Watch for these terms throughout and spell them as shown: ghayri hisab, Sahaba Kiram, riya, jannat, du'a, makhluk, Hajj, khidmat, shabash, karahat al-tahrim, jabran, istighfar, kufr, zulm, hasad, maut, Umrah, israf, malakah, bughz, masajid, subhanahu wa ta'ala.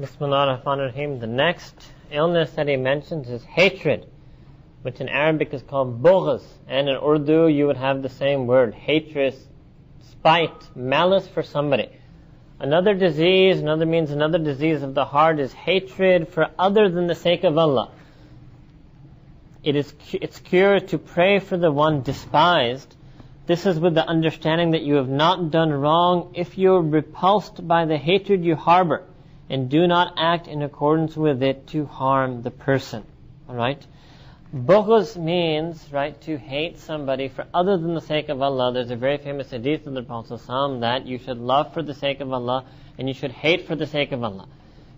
Bismillah ar-Rahman ar-Rahim. The next illness that he mentions is hatred, which in Arabic is called bughz, and in Urdu you would have the same word, hatred, spite, malice for somebody. Another disease of the heart is hatred for other than the sake of Allah. Its cure to pray for the one despised. This is with the understanding that you have not done wrong if you are repulsed by the hatred you harbor, and do not act in accordance with it to harm the person. Alright? Bughz means, right, to hate somebody for other than the sake of Allah. There's a very famous hadith of the Prophet ﷺ that you should love for the sake of Allah and you should hate for the sake of Allah.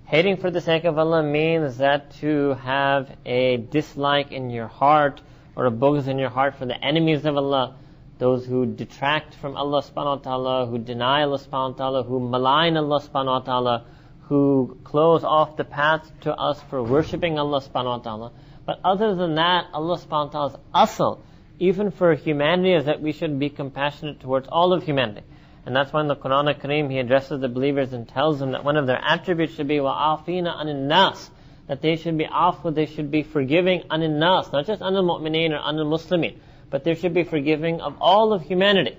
Hating for the sake of Allah means that to have a dislike in your heart or a bughz in your heart for the enemies of Allah, those who detract from Allah subhanahu wa ta'ala, who deny Allah subhanahu wa ta'ala, who malign Allah subhanahu wa ta'ala, who close off the path to us for worshipping Allah subhanahu wa ta'ala. But other than that, Allah subhanahu wa ta'ala's asl, even for humanity, is that we should be compassionate towards all of humanity. And that's why in the Qur'an al-Kareem, He addresses the believers and tells them that one of their attributes should be waafina anin nas, that they should be afwa, they should be forgiving anin nas, not just anil mu'mineen or anil muslimin, but they should be forgiving of all of humanity.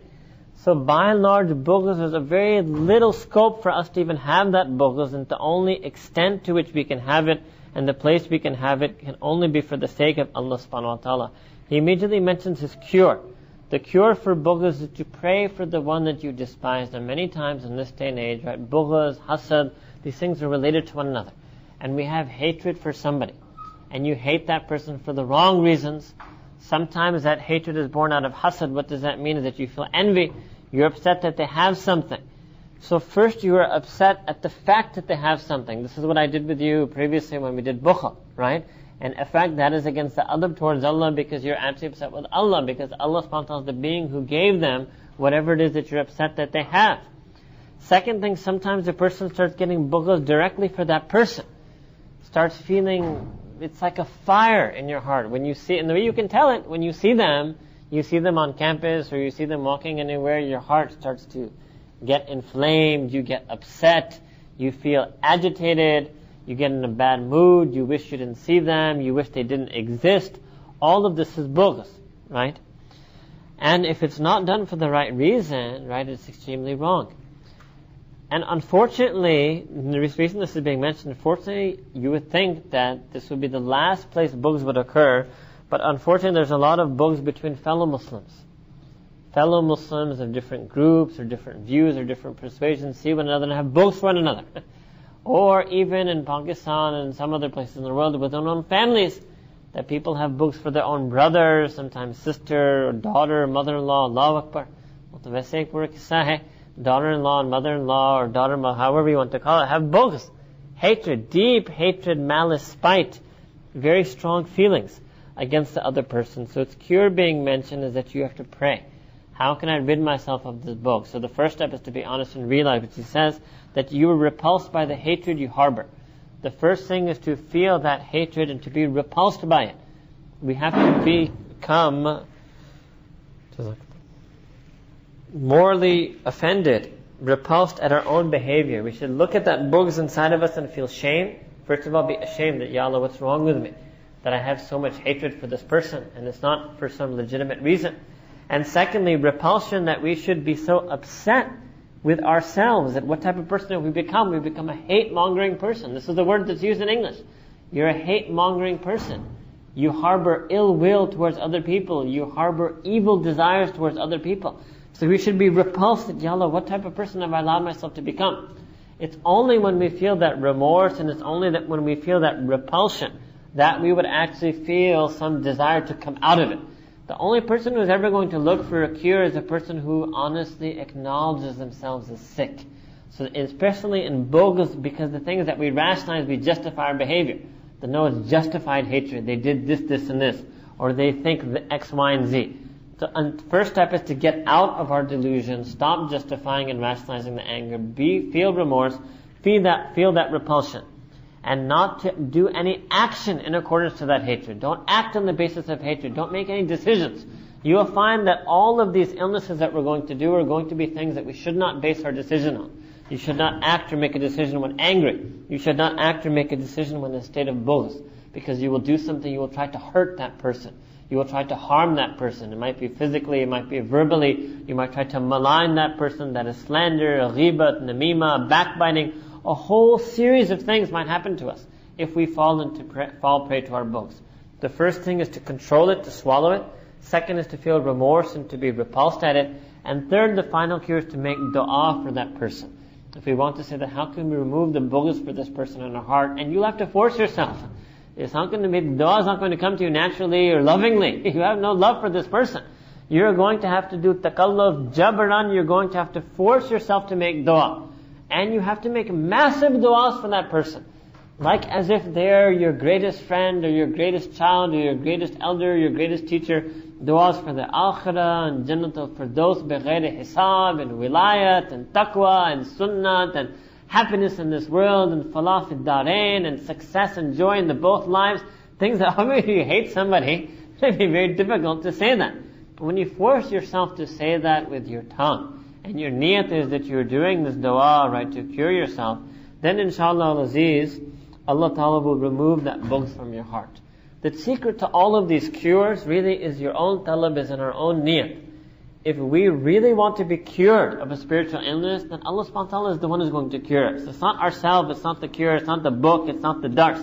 So by and large, bughz, there's a very little scope for us to even have that bughz, and the only extent to which we can have it and the place we can have it can only be for the sake of Allah subhanahu wa ta'ala. He immediately mentions his cure. The cure for bughz is to pray for the one that you despise. And many times in this day and age, right, bughz, hasad, these things are related to one another. And we have hatred for somebody. And you hate that person for the wrong reasons. Sometimes that hatred is born out of hasad. What does that mean? Is that you feel envy. You're upset that they have something. So first you are upset at the fact that they have something. This is what I did with you previously when we did bukhah, right? And in fact, that is against the adab towards Allah, because you're actually upset with Allah, because Allah subhanahu wa ta'ala is the being who gave them whatever it is that you're upset that they have. Second thing, sometimes the person starts getting bughz directly for that person. Starts feeling, it's like a fire in your heart. When you see, and the way you can tell it, when you see them on campus or you see them walking anywhere, your heart starts to get inflamed, you get upset, you feel agitated, you get in a bad mood, you wish you didn't see them, you wish they didn't exist. All of this is bughz, right? And if it's not done for the right reason, right, it's extremely wrong. And unfortunately, the reason this is being mentioned, unfortunately, you would think that this would be the last place bughz would occur, but unfortunately there's a lot of bughz between fellow Muslims. Fellow Muslims of different groups or different views or different persuasions see one another and have bughz for one another. Or even in Pakistan and some other places in the world with their own families, that people have bughz for their own brother, sometimes sister, or daughter, mother-in-law, Allahu Akbar. Daughter-in-law and mother-in-law, or daughter-in-law, however you want to call it, have bughz. Hatred, deep hatred, malice, spite, very strong feelings against the other person. So its cure being mentioned is that you have to pray. How can I rid myself of this bughz? So the first step is to be honest and realize, which he says, that you were repulsed by the hatred you harbor. The first thing is to feel that hatred and to be repulsed by it. We have to become morally offended, repulsed at our own behavior. We should look at that bughz inside of us and feel shame. First of all, be ashamed that, Ya Allah, what's wrong with me? That I have so much hatred for this person, and it's not for some legitimate reason. And secondly, repulsion, that we should be so upset with ourselves at what type of person have we become. We become a hate-mongering person. This is the word that's used in English. You're a hate-mongering person. You harbor ill will towards other people. You harbor evil desires towards other people. So we should be repulsed at, Ya Allah, what type of person have I allowed myself to become? It's only when we feel that remorse, and it's only that when we feel that repulsion, that we would actually feel some desire to come out of it. The only person who's ever going to look for a cure is a person who honestly acknowledges themselves as sick. So especially in bughz, because the thing is that we rationalize, we justify our behavior. They know it's justified hatred. They did this, this, and this. Or they think the X, Y, and Z. So the first step is to get out of our delusion, stop justifying and rationalizing the anger, feel remorse, feel that repulsion, and not to do any action in accordance to that hatred. Don't act on the basis of hatred. Don't make any decisions. You will find that all of these illnesses that we're going to do are going to be things that we should not base our decision on. You should not act or make a decision when angry. You should not act or make a decision when in a state of bughz, because you will do something, you will try to hurt that person. You will try to harm that person. It might be physically, it might be verbally. You might try to malign that person. That is slander, ghibat, namima, backbiting. A whole series of things might happen to us if we fall prey to our bughz. The first thing is to control it, to swallow it. Second is to feel remorse and to be repulsed at it. And third, the final cure is to make du'a for that person. If we want to say that, how can we remove the bughz for this person in our heart? And you'll have to force yourself. It's not going to be, du'a is not going to come to you naturally or lovingly. You have no love for this person. You're going to have to do taqalluf, jabran. You're going to have to force yourself to make du'a. And you have to make massive du'as for that person. Like as if they're your greatest friend or your greatest child or your greatest elder or your greatest teacher. Du'as for the akhirah and jannat for those ghayri hisab and wilayat and taqwa and sunnat and happiness in this world and falafid darain and success and joy in the both lives. Things that, if you hate somebody, it would be very difficult to say that. But when you force yourself to say that with your tongue and your niyat is that you're doing this du'a, right, to cure yourself, then inshallah al-aziz, Allah Ta'ala will remove that bughz from your heart. The secret to all of these cures really is your own talab, is in our own niyat. If we really want to be cured of a spiritual illness, then Allah subhanahu wa ta'ala is the one who's going to cure us. It's not ourselves, it's not the cure, it's not the book, it's not the dars.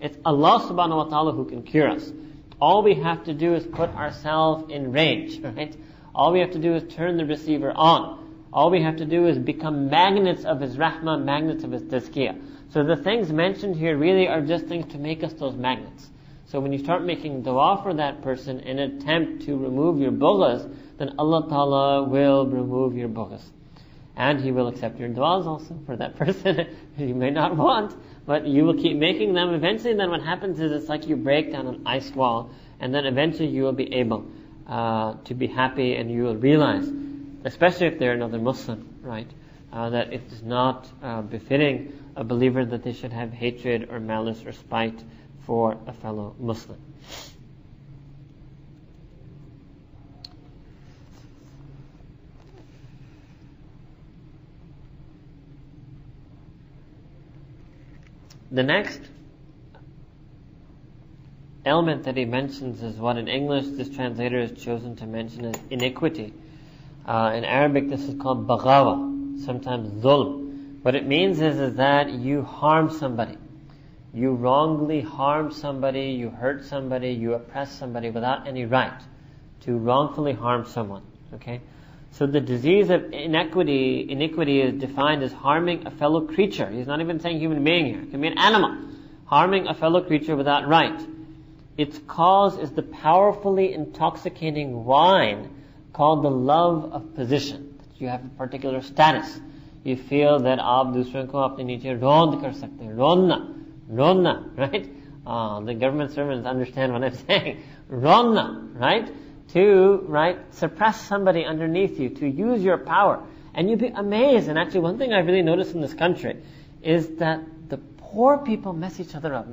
It's Allah subhanahu wa ta'ala who can cure us. All we have to do is put ourselves in range, right? All we have to do is turn the receiver on. All we have to do is become magnets of His rahmah, magnets of His tazkiyah. So the things mentioned here really are just things to make us those magnets. So when you start making du'a for that person in an attempt to remove your bughz, then Allah Ta'ala will remove your bughz. And He will accept your du'as also for that person you may not want, but you will keep making them. Eventually then what happens is it's like you break down an ice wall, and then eventually you will be able to be happy, and you will realize, especially if they're another Muslim, right, that it is not befitting a believer that they should have hatred or malice or spite for a fellow Muslim. The next element that he mentions is what in English this translator has chosen to mention as iniquity. In Arabic this is called baghawa, sometimes zulm. What it means is that you harm somebody. You wrongly harm somebody, you hurt somebody, you oppress somebody without any right, to wrongfully harm someone. Okay? So the disease of iniquity is defined as harming a fellow creature. He's not even saying human being here. It can be an animal. Harming a fellow creature without right. Its cause is the powerfully intoxicating wine called the love of position. That you have a particular status. You feel that aap dusron ko apne niche rond kar sakte hain. Ronna, right? The government servants understand what I'm saying. Ronna, right? To, right, suppress somebody underneath you, to use your power. And you'd be amazed. And actually, one thing I really noticed in this country is that the poor people mess each other up.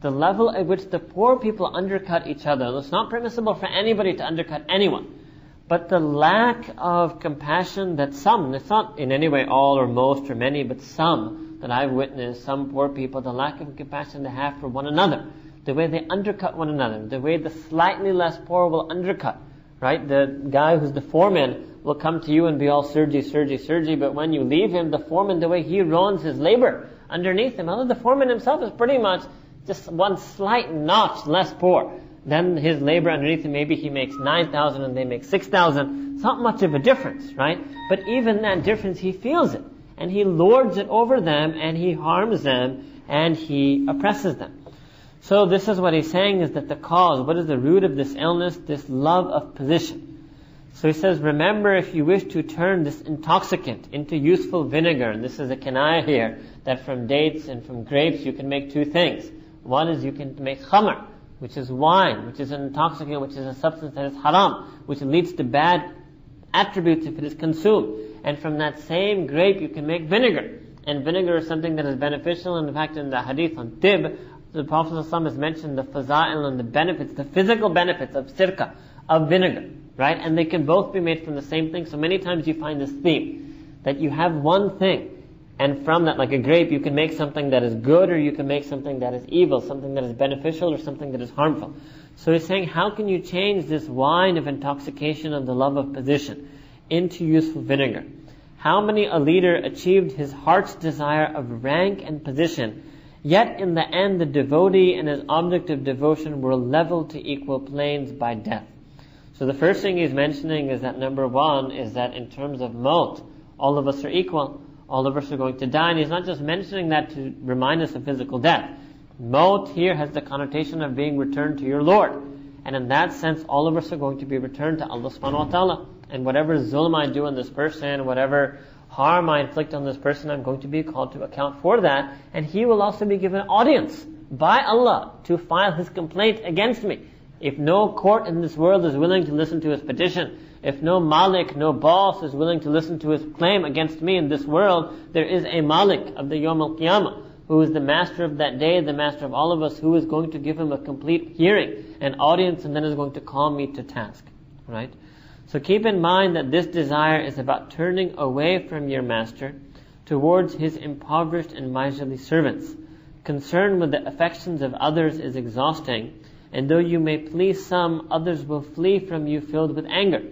The level at which the poor people undercut each other. It's not permissible for anybody to undercut anyone. But the lack of compassion that some, it's not in any way all or most or many, but some that I've witnessed, some poor people, the lack of compassion they have for one another. The way they undercut one another, the way the slightly less poor will undercut, right? The guy who's the foreman will come to you and be all surgy, but when you leave him, the foreman, the way he runs his labor underneath him, although the foreman himself is pretty much just one slight notch less poor than his labor underneath him. Maybe he makes 9,000 and they make 6,000. It's not much of a difference, right? But even that difference, he feels it, and he lords it over them, and he harms them, and he oppresses them. So this is what he's saying, is that the cause, what is the root of this illness? This love of position. So he says, remember, if you wish to turn this intoxicant into useful vinegar, and this is a kinaya here, that from dates and from grapes you can make two things. One is you can make khamr, which is wine, which is an intoxicant, which is a substance that is haram, which leads to bad attributes if it is consumed. And from that same grape you can make vinegar. And vinegar is something that is beneficial. In fact, in the hadith on tib, the Prophet ﷺ has mentioned the faza'il and the benefits, the physical benefits of sirka, of vinegar, right? And they can both be made from the same thing. So many times you find this theme, that you have one thing, and from that, like a grape, you can make something that is good, or you can make something that is evil, something that is beneficial, or something that is harmful. So he's saying, how can you change this wine of intoxication of the love of position into useful vinegar? How many a leader achieved his heart's desire of rank and position, yet in the end the devotee and his object of devotion were leveled to equal planes by death. So the first thing he's mentioning is that number one is that in terms of maut, all of us are equal, all of us are going to die. And he's not just mentioning that to remind us of physical death. Maut here has the connotation of being returned to your Lord. And in that sense, all of us are going to be returned to Allah subhanahu wa ta'ala. And whatever zulm I do on this person, whatever harm I inflict on this person, I'm going to be called to account for that. And he will also be given audience by Allah to file his complaint against me. If no court in this world is willing to listen to his petition, if no malik, no boss is willing to listen to his claim against me in this world, there is a malik of the Yawm al-Qiyamah, who is the master of that day, the master of all of us, who is going to give him a complete hearing, an audience, and then is going to call me to task. Right? So keep in mind that this desire is about turning away from your master towards his impoverished and miserly servants. Concern with the affections of others is exhausting, and though you may please some, others will flee from you filled with anger.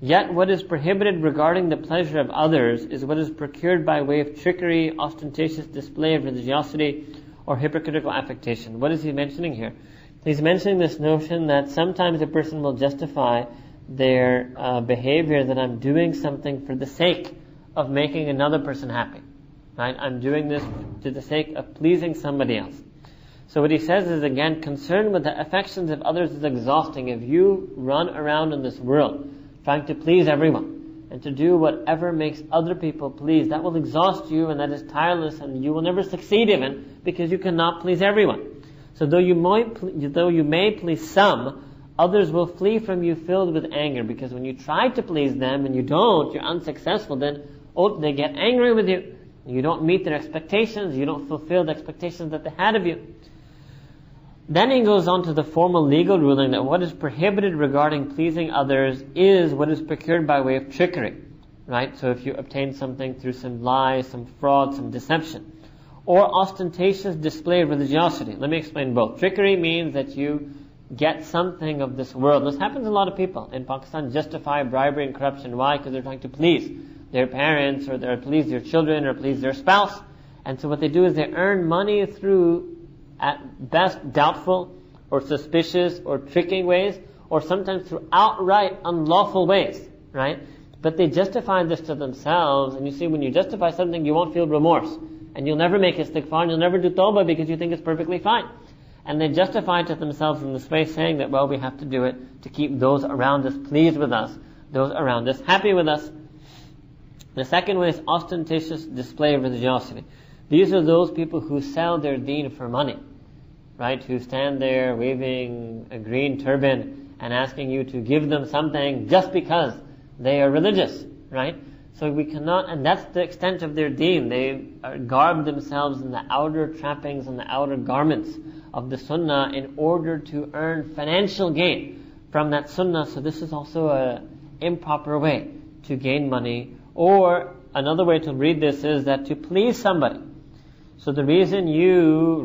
Yet what is prohibited regarding the pleasure of others is what is procured by way of trickery, ostentatious display of religiosity, or hypocritical affectation. What is he mentioning here? He's mentioning this notion that sometimes a person will justify their behavior that I'm doing something for the sake of making another person happy. Right? I'm doing this to the sake of pleasing somebody else. So what he says is, again, concern with the affections of others is exhausting. If you run around in this world trying to please everyone and to do whatever makes other people pleased, that will exhaust you, and that is tireless, and you will never succeed even, because you cannot please everyone. So though you may please some, others will flee from you filled with anger, because when you try to please them and you don't, you're unsuccessful, then they get angry with you. You don't meet their expectations, you don't fulfill the expectations that they had of you. Then he goes on to the formal legal ruling that what is prohibited regarding pleasing others is what is procured by way of trickery. Right? So if you obtain something through some lie, some fraud, some deception, or ostentatious display of religiosity. Let me explain both. Trickery means that you get something of this world. This happens to a lot of people. In Pakistan, justify bribery and corruption. Why? Because they're trying to please their parents, or they're please their children, or please their spouse. And so what they do is they earn money through, at best, doubtful or suspicious or tricking ways, or sometimes through outright unlawful ways. Right? But they justify this to themselves. And you see, when you justify something, you won't feel remorse, and you'll never make istighfar, and you'll never do tawbah, because you think it's perfectly fine. And they justify to themselves in this way, saying that, well, we have to do it to keep those around us pleased with us, those around us happy with us. The second way is ostentatious display of religiosity. These are those people who sell their deen for money, right? Who stand there waving a green turban and asking you to give them something just because they are religious, right? So we cannot, and that's the extent of their deen. They garb themselves in the outer trappings and the outer garments of the sunnah in order to earn financial gain from that sunnah. So this is also an improper way to gain money. Or another way to read this is that to please somebody. So the reason you,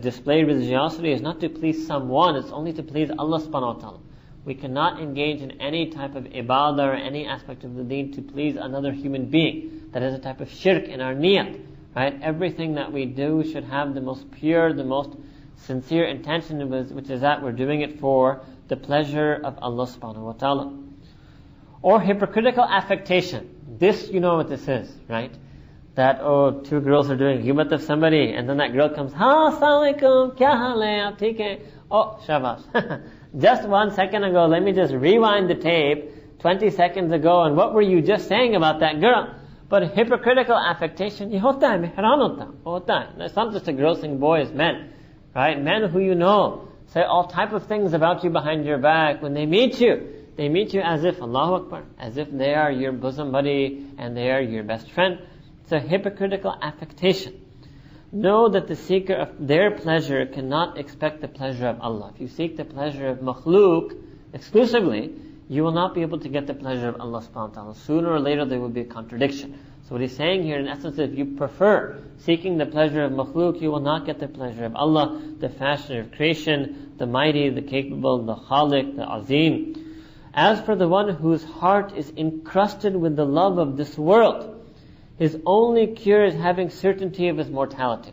display religiosity is not to please someone, it's only to please Allah subhanahu wa ta'ala. We cannot engage in any type of ibadah or any aspect of the deen to please another human being. That is a type of shirk in our niyat. Right? Everything that we do should have the most pure, the most sincere intention, which is that we're doing it for the pleasure of Allah subhanahu wa ta'ala. Or hypocritical affectation. This, you know what this is, right? That, two girls are doing khidmat of somebody, and then that girl comes, ha, assalamu alaikum, kya hal hai, aap theek hai? Oh, shabash. Just 1 second ago, let me just rewind the tape, 20 seconds ago, and what were you just saying about that girl? But hypocritical affectation, ye hota hai, mehran hota hai, hota hai. It's not just a girl saying boys, men. Right? Men who you know say all type of things about you behind your back. When they meet you as if, Allahu Akbar, as if they are your bosom buddy and they are your best friend. It's a hypocritical affectation. Know that the seeker of their pleasure cannot expect the pleasure of Allah. If you seek the pleasure of makhluk exclusively, you will not be able to get the pleasure of Allah subhanahu wa ta'ala. Sooner or later there will be a contradiction. So what he's saying here in essence is, if you prefer seeking the pleasure of makhluk, you will not get the pleasure of Allah, the fashioner of creation, the mighty, the capable, the khaliq, the azim. As for the one whose heart is encrusted with the love of this world, his only cure is having certainty of his mortality.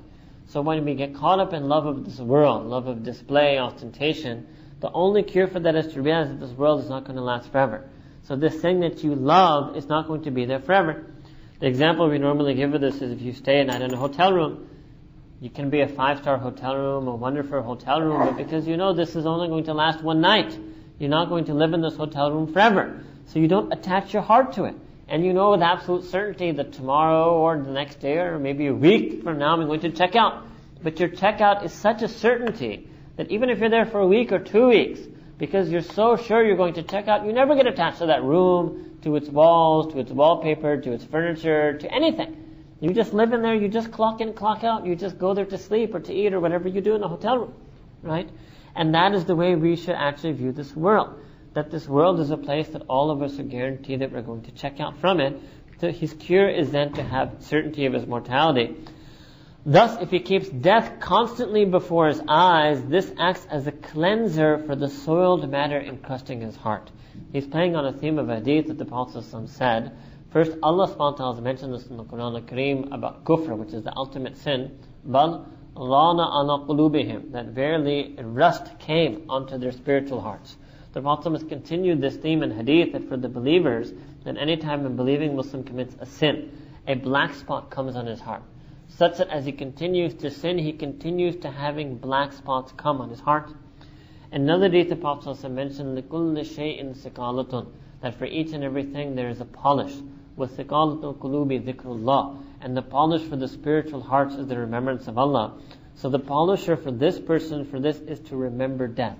So when we get caught up in love of this world, love of display, ostentation, the only cure for that is to realize that this world is not going to last forever. So this thing that you love is not going to be there forever. The example we normally give of this is, if you stay a night in a hotel room, you can be a 5-star hotel room, a wonderful hotel room, but because you know this is only going to last one night, you're not going to live in this hotel room forever. So you don't attach your heart to it. And you know with absolute certainty that tomorrow or the next day or maybe a week from now I'm going to check out. But your checkout is such a certainty that even if you're there for a week or 2 weeks, because you're so sure you're going to check out, you never get attached to that room, to its walls, to its wallpaper, to its furniture, to anything. You just live in there, you just clock in, clock out, you just go there to sleep or to eat or whatever you do in the hotel room, right? And that is the way we should actually view this world. That this world is a place that all of us are guaranteed that we're going to check out from it. So his cure is then to have certainty of his mortality. Thus, if he keeps death constantly before his eyes, this acts as a cleanser for the soiled matter encrusting his heart. He's playing on a theme of hadith that the Prophet said. First, Allah SWT has mentioned this in the Qur'an al-Kareem about kufr, which is the ultimate sin. Bal rana ala qulubihim, that verily rust came onto their spiritual hearts. The Prophet has continued this theme in hadith that for the believers, that any time a believing Muslim commits a sin, a black spot comes on his heart. Such that as he continues to sin, he continues to having black spots come on his heart. Another hadith the Prophet also mentioned, لِكُلِّ شَيْءٍ سِقَالَةٌ, that for each and everything there is a polish. وَسِقَالَةُ الْقُلُوبِ ذِكْرُ اللَّهِ, and the polish for the spiritual hearts is the remembrance of Allah. So the polisher for this person, for this, is to remember death.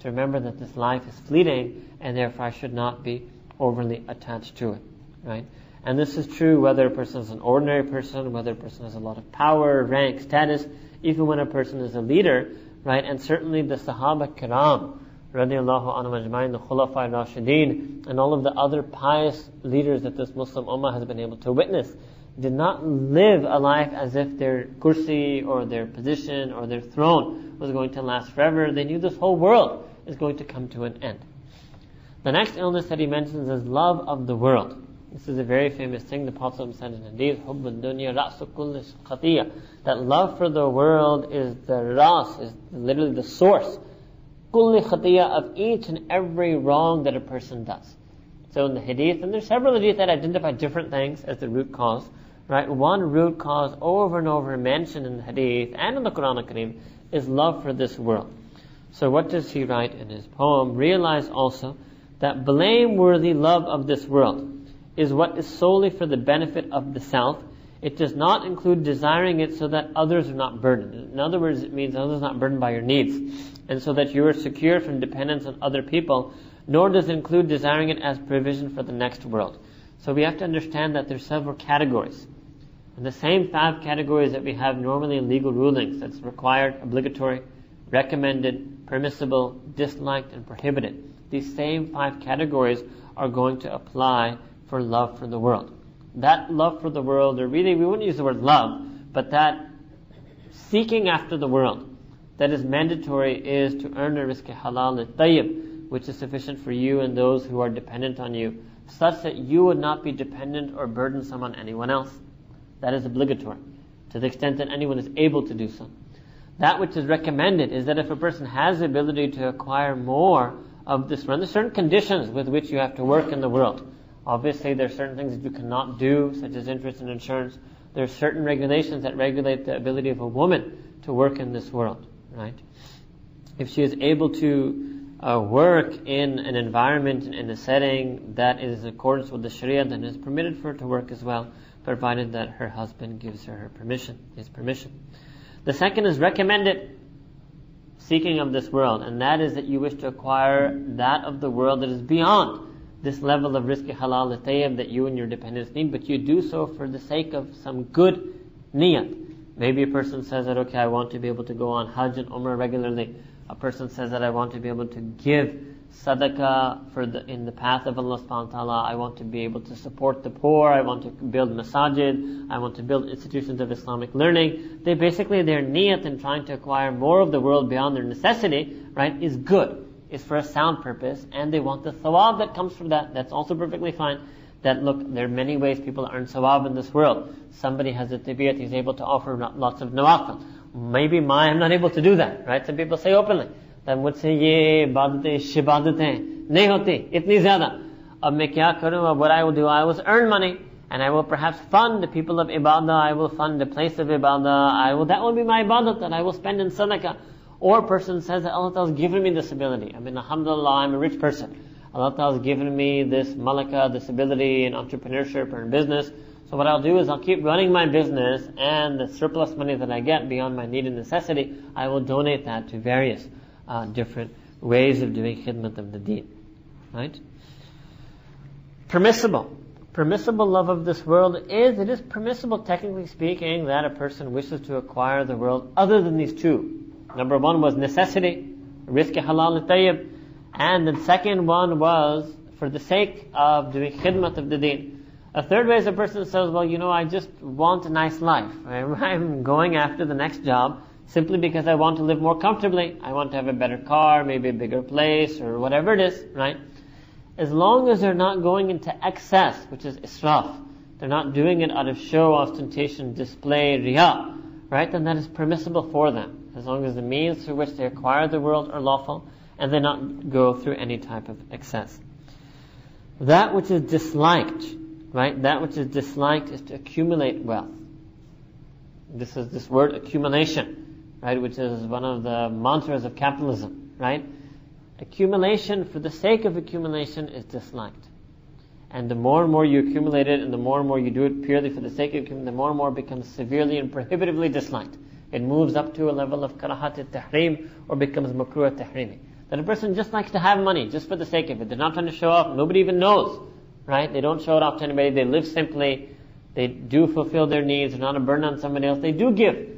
To remember that this life is fleeting and therefore I should not be overly attached to it, right? And this is true whether a person is an ordinary person, whether a person has a lot of power, rank, status, even when a person is a leader, right? And certainly the Sahaba Kiram, radiallahu anhu ajma'in, the Khulafa Rashideen, and all of the other pious leaders that this Muslim Ummah has been able to witness, did not live a life as if their kursi or their position or their throne was going to last forever. They knew this whole world is going to come to an end. The next illness that he mentions is love of the world. This is a very famous thing the Prophet said in hadith, Hubbun dunya ra'su kulli khatiya, that love for the world is the ras, is literally the source, kulli khatiya, of each and every wrong that a person does. So in the hadith, and there's several hadith that identify different things as the root cause, right? One root cause over and over mentioned in the hadith and in the Qur'an al-Kareem is love for this world. So what does he write in his poem? Realize also that blameworthy love of this world is what is solely for the benefit of the self. It does not include desiring it so that others are not burdened. In other words, it means others are not burdened by your needs, and so that you are secure from dependence on other people, nor does it include desiring it as provision for the next world. So we have to understand that there are several categories. And the same 5 categories that we have normally in legal rulings, that's required, obligatory, recommended, permissible, disliked, and prohibited. These same 5 categories are going to apply for love for the world. That love for the world, or really we wouldn't use the word love, but that seeking after the world that is mandatory is to earn a rizq halal and tayyib, which is sufficient for you and those who are dependent on you, such that you would not be dependent or burdensome on anyone else. That is obligatory, to the extent that anyone is able to do so. That which is recommended is that if a person has the ability to acquire more of this world, there are certain conditions with which you have to work in the world. Obviously, there are certain things that you cannot do, such as interest and insurance. There are certain regulations that regulate the ability of a woman to work in this world, right? If she is able to work in an environment, in a setting that is in accordance with the Sharia, then it is permitted for her to work as well, provided that her husband gives her his permission. The second is recommended seeking of this world, and that is that you wish to acquire that of the world that is beyond this level of rizq halal and tayyib that you and your dependents need, but you do so for the sake of some good niyat. Maybe a person says that, okay, I want to be able to go on Hajj and Umrah regularly. A person says that I want to be able to give sadaqah in the path of Allah subhanahu wa ta'ala. I want to be able to support the poor. I want to build masajid. I want to build institutions of Islamic learning. They basically, their niyat in trying to acquire more of the world beyond their necessity, right, is good. It's for a sound purpose, and they want the sawab that comes from that. That's also perfectly fine. That look, there are many ways people earn sawab in this world. Somebody has a tabiyat, he's able to offer lots of nawafil. Maybe I'm not able to do that, right? Some people say openly, that mujhse ye ibadat-e shibadat nahi hoti, itni zyada. Ab main kya karu? What I will do, I will earn money, and I will perhaps fund the people of ibadah, I will fund the place of ibadah, that will be my ibadat that I will spend in sadaqah. Or a person says that Allah Ta'ala has given me this ability. I mean, alhamdulillah, I'm a rich person. Allah Ta'ala has given me this malakah, this ability in entrepreneurship or in business. So what I'll do is I'll keep running my business, and the surplus money that I get beyond my need and necessity, I will donate that to various different ways of doing khidmat of the deen. Right? Permissible. Permissible love of this world it is permissible, technically speaking, that a person wishes to acquire the world other than these two. Number one was necessity, rizq halal and tayyib. And the second one was for the sake of doing khidmat of the deen. A third way is a person says, well, you know, I just want a nice life. I'm going after the next job simply because I want to live more comfortably. I want to have a better car, maybe a bigger place, or whatever it is, right? As long as they're not going into excess, which is israf, they're not doing it out of show, ostentation, display, riya, right? Then that is permissible for them, as long as the means through which they acquire the world are lawful, and they not go through any type of excess. That which is disliked, right? That which is disliked is to accumulate wealth. This is this word accumulation, right? Which is one of the mantras of capitalism, right? Accumulation for the sake of accumulation is disliked. And the more and more you accumulate it, and the more and more you do it purely for the sake of accumulation, the more and more it becomes severely and prohibitively disliked. It moves up to a level of karahat al-tahrim, or becomes makruh al-tahrimi. That a person just likes to have money, just for the sake of it. They're not trying to show off. Nobody even knows, right? They don't show it off to anybody. They live simply. They do fulfill their needs. They're not a burden on somebody else. They do give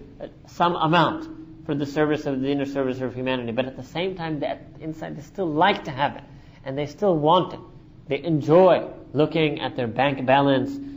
some amount for the service of the inner service of humanity. But at the same time, inside they still like to have it. And they still want it. They enjoy looking at their bank balance,